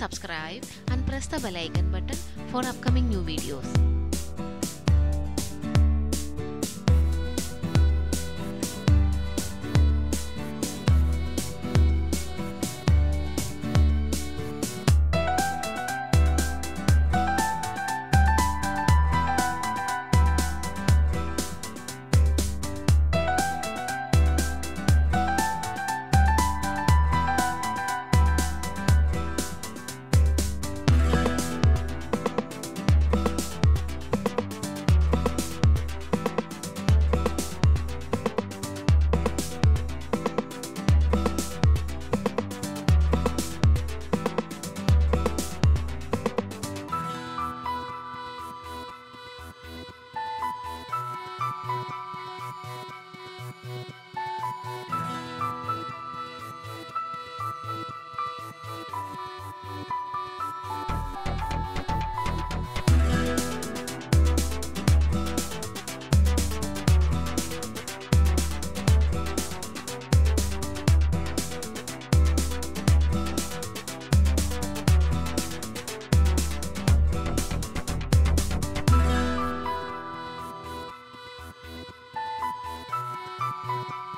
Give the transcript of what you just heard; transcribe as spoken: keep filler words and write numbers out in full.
subscribe and press the bell icon button for upcoming new videos. Bye.